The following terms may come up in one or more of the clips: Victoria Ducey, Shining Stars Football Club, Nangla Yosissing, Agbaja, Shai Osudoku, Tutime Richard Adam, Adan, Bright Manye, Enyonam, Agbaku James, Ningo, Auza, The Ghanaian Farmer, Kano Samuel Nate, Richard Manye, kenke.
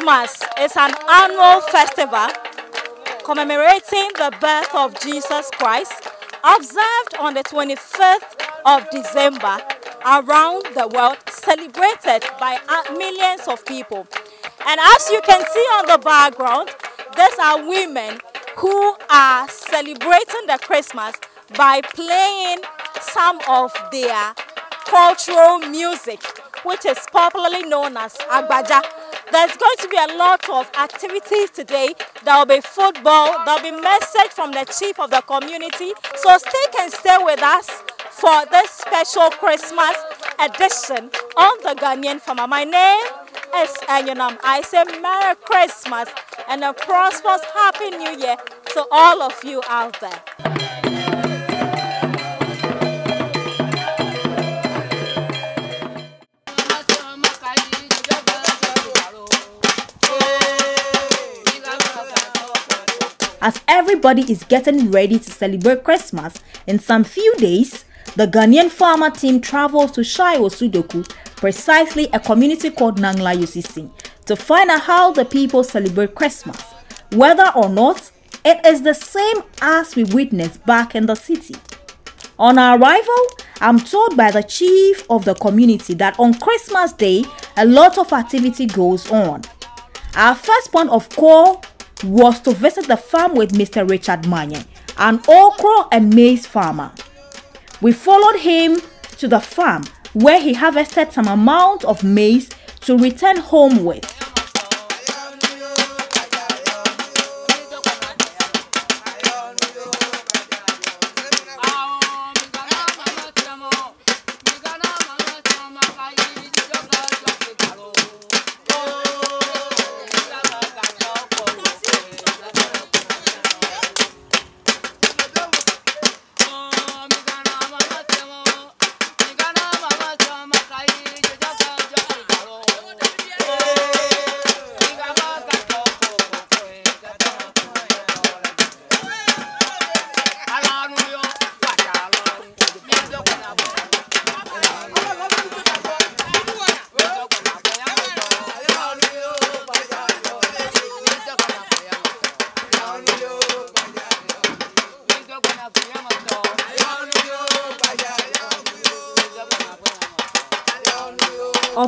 Christmas is an annual festival commemorating the birth of Jesus Christ, observed on the 25th of December around the world, celebrated by millions of people. And as you can see on the background, these are women who are celebrating the Christmas by playing some of their cultural music, which is popularly known as Agbaja. There's going to be a lot of activities today. There will be football, there will be message from the chief of the community. So stay with us for this special Christmas edition on The Ghanaian Farmer. My name is Enyonam. I say Merry Christmas and a prosperous Happy New Year to all of you out there. As everybody is getting ready to celebrate Christmas in some few days, the Ghanaian Farmer team travels to Shai Osudoku, precisely a community called Nangla Yosissing, to find out how the people celebrate Christmas. Whether or not, it is the same as we witnessed back in the city. On our arrival, I'm told by the chief of the community that on Christmas Day, a lot of activity goes on. Our first point of call was to visit the farm with Mr. Richard Manye, an okra and maize farmer. We followed him to the farm where he harvested some amount of maize to return home with.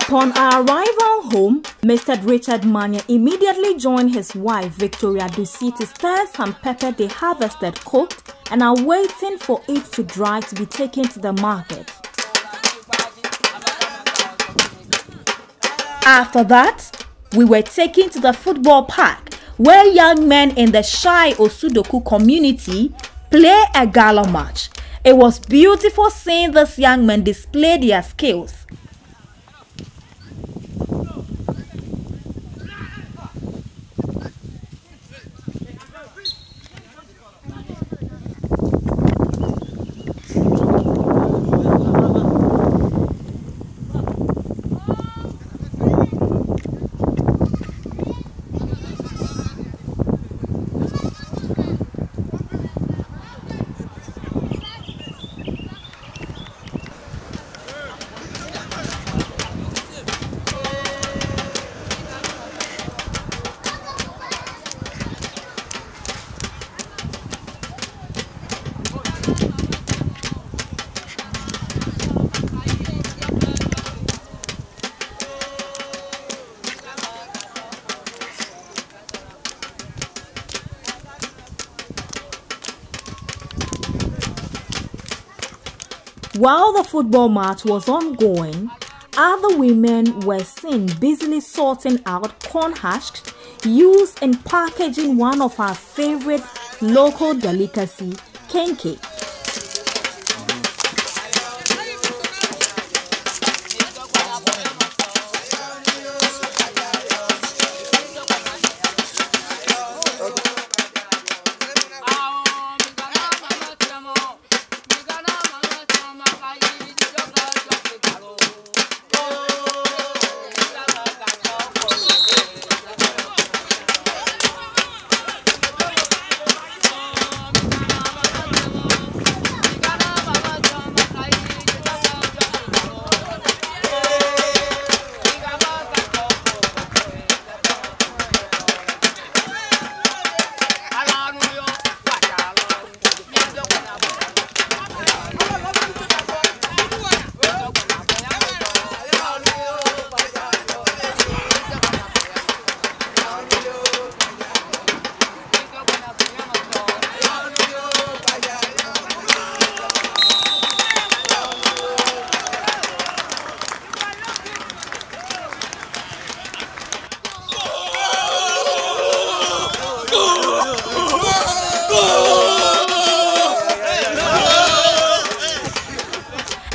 Upon our arrival home, Mr. Richard Manye immediately joined his wife Victoria Ducey to stir some pepper they harvested, cooked, and are waiting for it to dry to be taken to the market. After that, we were taken to the football park where young men in the Shai Osudoku community play a gala match. It was beautiful seeing these young men display their skills. While the football match was ongoing, other women were seen busily sorting out corn husks used in packaging one of our favorite local delicacy, kenke.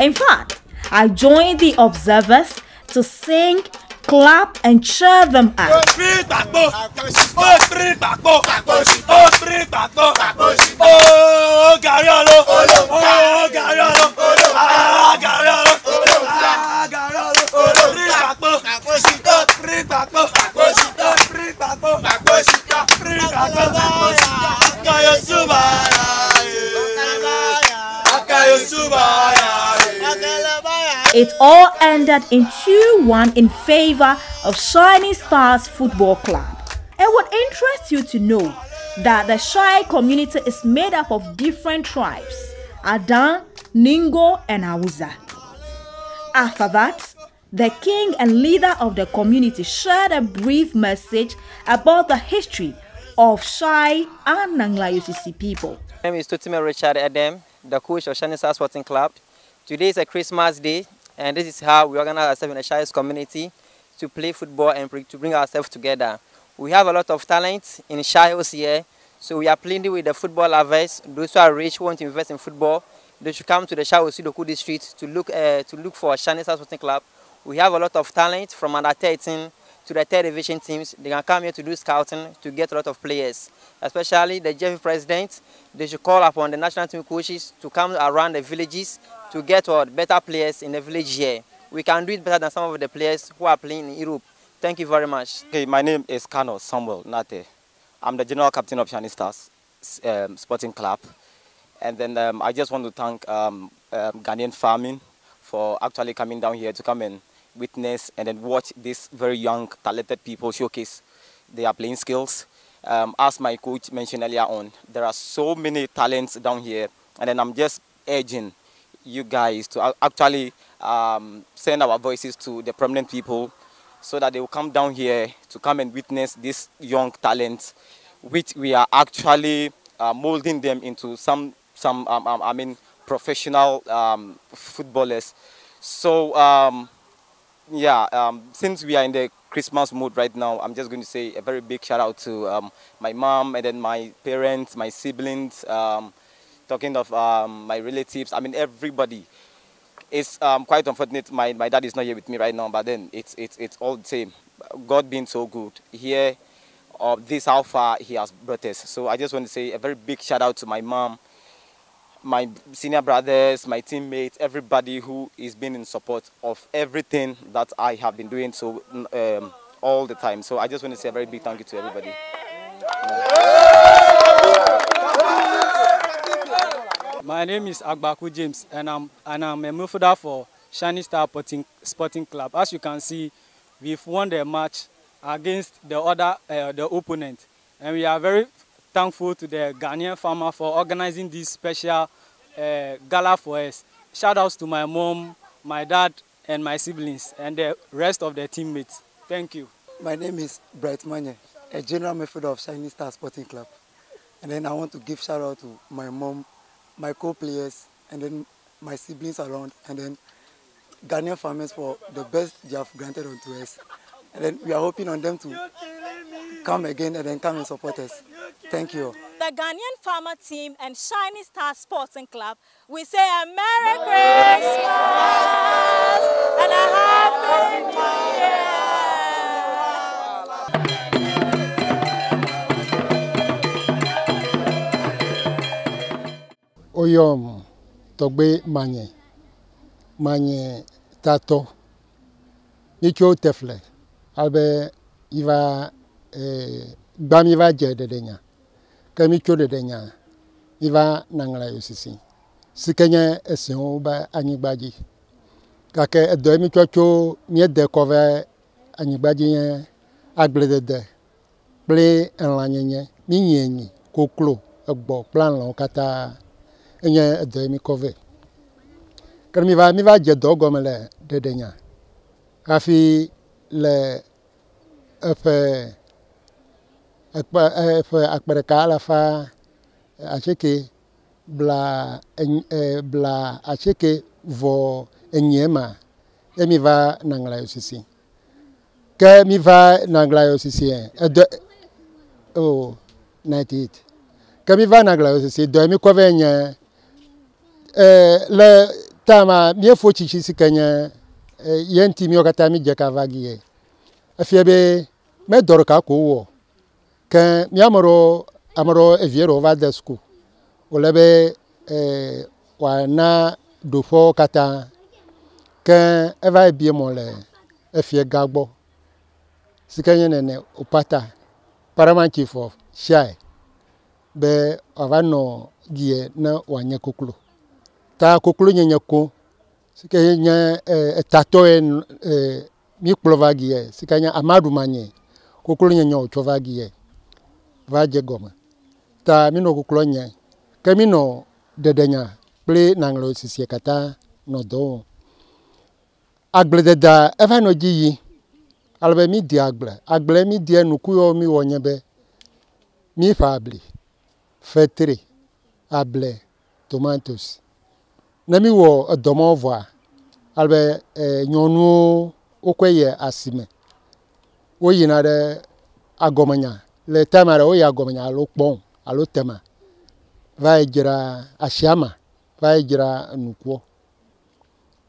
In fact, I joined the observers to sing, clap and cheer them out. It all ended in 2-1 in favor of Shining Stars Football Club. It would interest you to know that the Shai community is made up of different tribes: Adan, Ningo and Auza. After that, the king and leader of the community shared a brief message about the history of Shai and Nangla Yosissing people. My name is Tutime Richard Adam, the coach of Shining Stars Sporting Club. Today is a Christmas day, and this is how we organize ourselves in the Shai's community to play football and to bring ourselves together. We have a lot of talent in Shai here, so we are pleading with the football lovers, those who are rich, who want to invest in football. They should come to the Shai Osudoku district to look for a Shining Stars Sporting Club. We have a lot of talent from under 13 to the third division teams. They can come here to do scouting to get a lot of players, especially the JV president. They should call upon the national team coaches to come around the villages to get what better players in the village here. We can do it better than some of the players who are playing in Europe. Thank you very much. Okay, my name is Kano Samuel Nate. I'm the general captain of Shining Stars Sporting Club. And then I just want to thank Ghanaian Farming for actually coming down here to come and witness and then watch these very young, talented people showcase their playing skills. As my coach mentioned earlier on, there are so many talents down here, and then I'm just urging you guys to actually send our voices to the prominent people so that they will come down here to come and witness this young talent, which we are actually molding them into some professional footballers. So since we are in the Christmas mood right now, I'm just going to say a very big shout out to my mom and then my parents, my siblings, talking of my relatives, I mean everybody. It's quite unfortunate my dad is not here with me right now, but then it's all the same. God being so good here, this how far he has brought us. So I just want to say a very big shout out to my mom, my senior brothers, my teammates, everybody who is been in support of everything that I have been doing so all the time. So I just want to say a very big thank you to everybody. My name is Agbaku James, and I'm a midfielder for Shining Stars Sporting Club. As you can see, we've won the match against the opponent, and we are very thankful to the Ghanaian Farmer for organizing this special gala for us. Shout outs to my mom, my dad, and my siblings, and the rest of the teammates. Thank you. My name is Bright Manye, a general midfielder of Shining Stars Sporting Club. And then I want to give shout out to my mom, my co-players, and then my siblings around, and then Ghanaian Farmers for the best they have granted unto us. And then we are hoping on them to come again and then come and support us. Thank you. The Ghanaian Farmer team and Shining Stars Sporting Club, we say a Merry Christmas and a Happy New Year. Oyom togbe manye tato nicho tefle albe iva gbami va jededenya kemi chodedenya iva Nangla Yosissing sikenya esion ba anyigbaji kake edo mi chocho mi ede kove anyigbaji yen agbledede ple enlanyenye minyenyi koklo egbo plan lon kata enye edo mi kove kemi va mi va jedo gomele dedenya afi le efe akparakala fa acheke bla acheke vo enyema emiva Nangla Yosissing ke miva Nangla Yosissing oh 98 ke miva Nangla Yosissing do mi ko venya le Tama miefo chichisi kenya yenti miokatami jekavagie. Afiebe me doroka kuwo. Ken miamoro amoro eviero va de school. Olebe wana dofo kata ken eva ebie mole efie gagbo. Sikenya nene opata paramount chief of Shai be avano gie na wanye koklo. Ta koklo nyenyako sikenya tato en mikplovagie sikenya amadu manye koklo nyenyo chovagie vaje goma ta mino koklo nyen kamino dedenya ple nanglo sisi kata no do agbede da evano giyi albe mi di agble mi di enuku yo mi wonyebe mi fabli fetri able tomatoes Nami wo domo voir albe nyonu okweye asime wo yinare agomanya le tamara wo ya agomanya lo pon alo tema va ejira ashama va ejira nukuo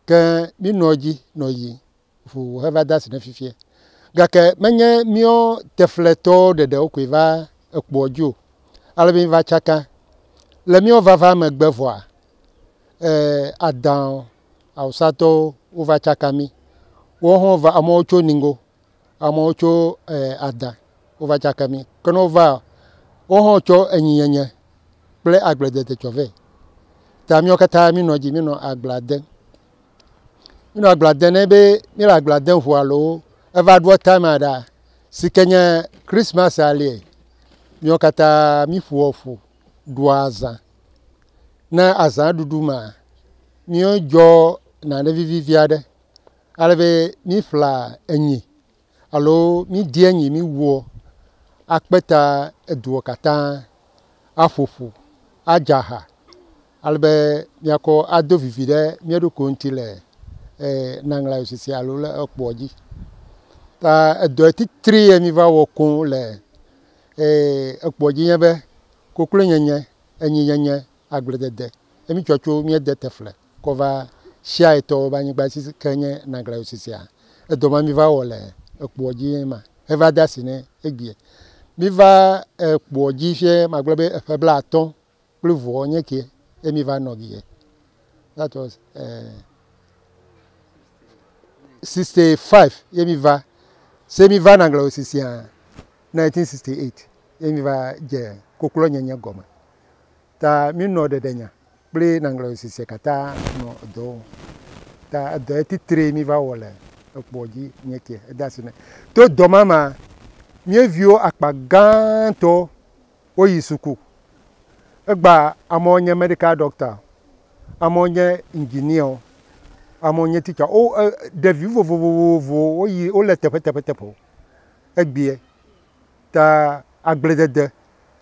ke minoji noyi fu have that na fifie gake menye mio tefleto de okwiva ekpoju albe va chaka le mio va va megbe voir Adan, Auza to uva chakami. Woho va amocho ningo, amocho Adan uva chakami. Kono va woho cho enyenye. Ple aglede te chove. Tamio kata mi no jimi no agladen. Mi no agladen ebe mi la agladen hualo. Eva dwa tamada. Sikenya Christmas ali. Mi kata mi fuofu duaza. Na azan duduma mio jo na ne viviade albe mi fla enyi alo mi di enyi mi wo akpeta eduokata afufu ajaha albe yako ado vivide mi do kontile Nangla Yosissing alo le okpoji ta edo ti 3 emi va wo kun le okpoji yenbe koklo yenyen enyi yenyen Agblede, emi chocho mi de tefle kova Shai to ba nyigba sisi kenye Nangla Yosissing a edoma mi va ole ekpoji ma eva dasine egbie mi va ekpoji fie maglobe febla ton pluvo onye ki emi va nogie that was 65 emi va semi va Nangla Yosissing a 1968 emi va je koklo nyenye goma Ta mino de denya, play Nangla Yosissing kata no do. Ta de titre mi va wole, okboji nyeke dasine. To domama mi vio akpaganto oyisuku. Egba amonye medical doctor, amonye engineer, amonye teacher. O de vivo vo oyi o letepetepetepo. Egbe ta agbledede.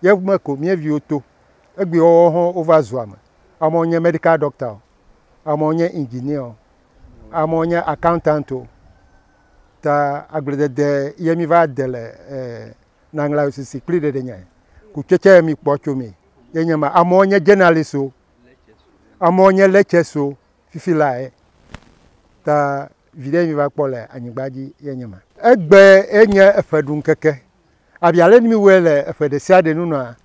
Yevmako mi vio to Egbi oho over Zwam. Amonye medical doctor. Amonye engineer. Amonye accountant. Ta agbede de yemiva dele Nangla Yosissing plide de nya. Ku cheche mi pocho mi. Yenyama amonye journalist o. Amonye lectures o fifila e. Ta vide mi va pole anyigbaji yenyama. Egbe enye efedun keke. Abiale mi wele efedesia de nuna.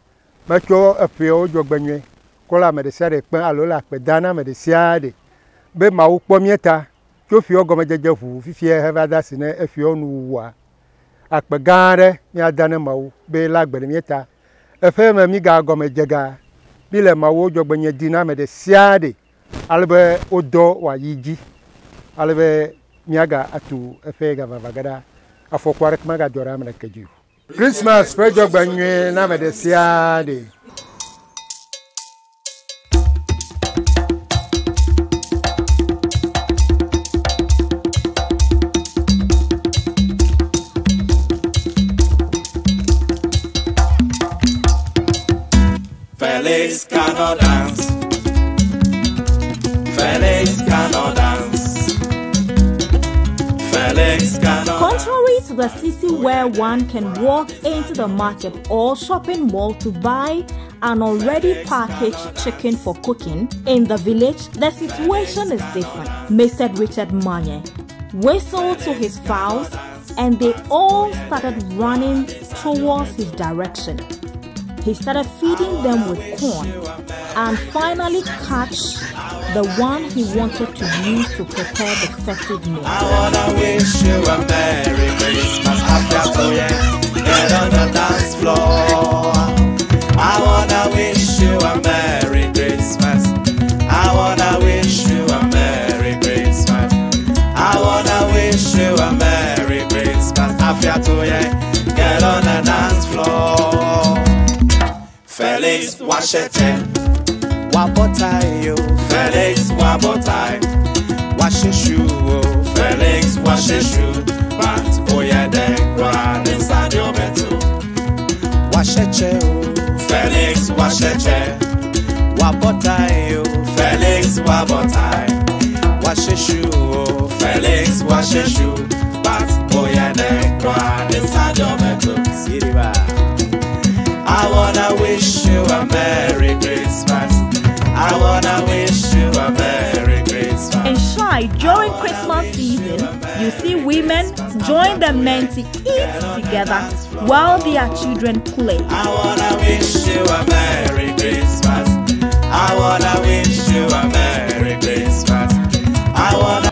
Macho afio jogbenye kola medesiade pen alola pedana medesiade be mawo pomieta chofio gomejeje fu fifie hevada sine afio nuwa akpegare mi adana mawo be lagbere mieta efema mi ga gomejega bile mawo jogbenye dina medesiade albe odo wayiji albe miaga atu efega vavagada afokware kmaga jora amrekeju Christmas project banywe na medesiade. Felix cannot dance. Felix cannot dance. Felix cannot dance. contrary to the city where one can walk into the market or shopping mall to buy an already packaged chicken for cooking, in the village, the situation is different. Mr. Richard Manye whistled to his fowls and they all started running towards his direction. He started feeding them with corn and finally catch the one he wanted to use to prepare the festive meal. I wanna wish you a Merry Christmas, get on the dance floor. I wanna wish you a Merry Christmas. I wanna wish you a Merry Christmas. I wanna wish you a Merry Christmas, get on the dance floor. Feliz washete, wabotayo. Felix wabotai, washeshu. Felix washeshu, but oyede gran inside your betu. Washeche, Felix washeche, wabotayo. Felix wabotai, washeshu. Felix washeshu, but oyede gran inside your betu. Siriba. I wanna wish you a Merry Christmas. I wanna wish you a Merry Christmas. And Shai, during Christmas season, you see women join the men to eat together while their children play. I wanna wish you a Merry Christmas. I wanna wish you a Merry Christmas. I wanna.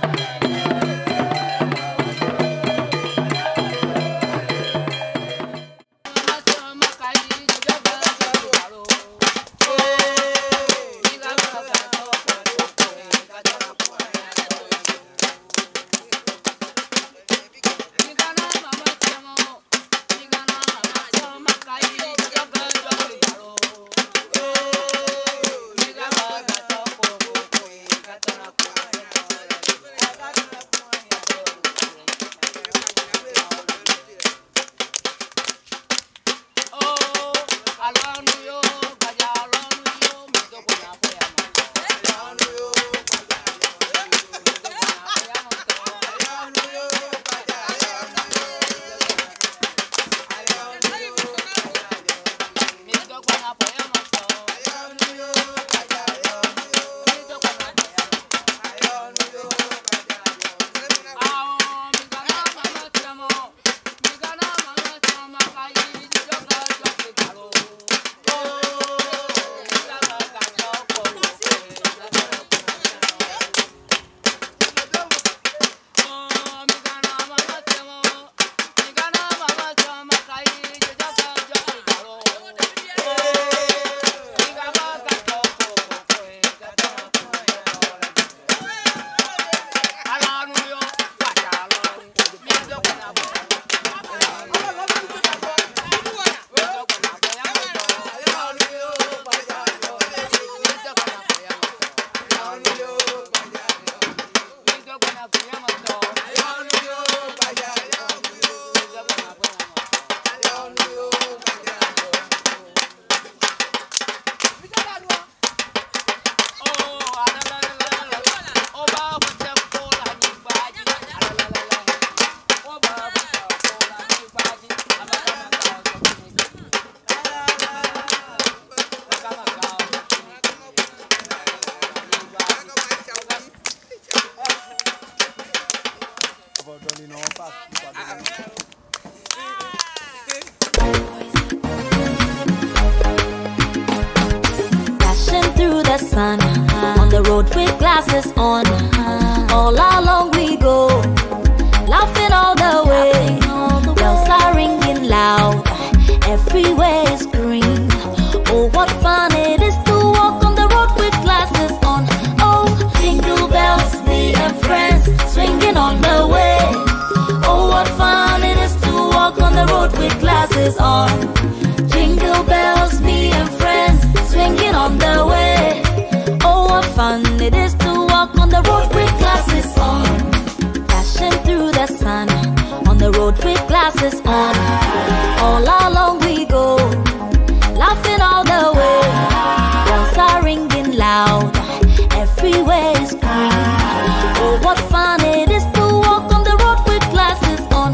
What fun it is to walk on the road with glasses on.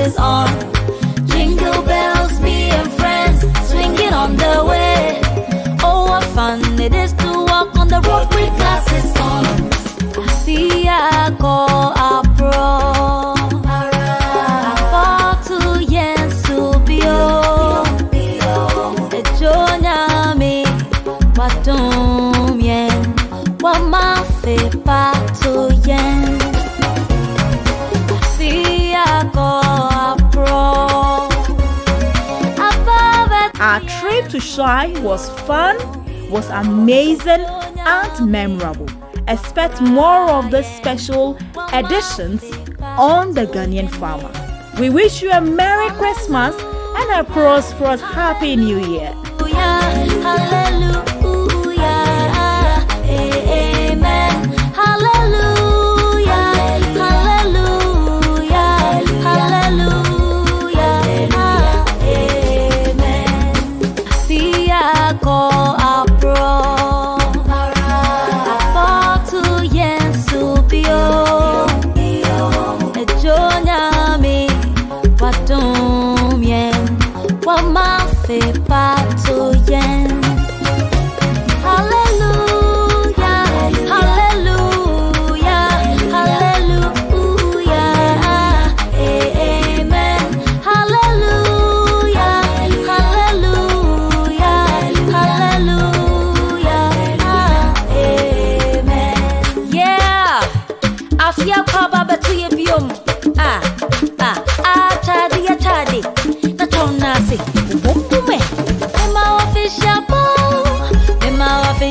is on. Jingle bells, me and friends, swinging on the way. Oh, what fun it is to walk on the road with glasses on. Afia ko apro, apo tu yen subio. Echona mi watum yen, wama fe pa tu yen. Our trip to Shai was fun, was amazing and memorable. Expect more of these special editions on The Ghanaian Farmer. We wish you a Merry Christmas and a prosperous Happy New Year.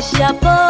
Official boy,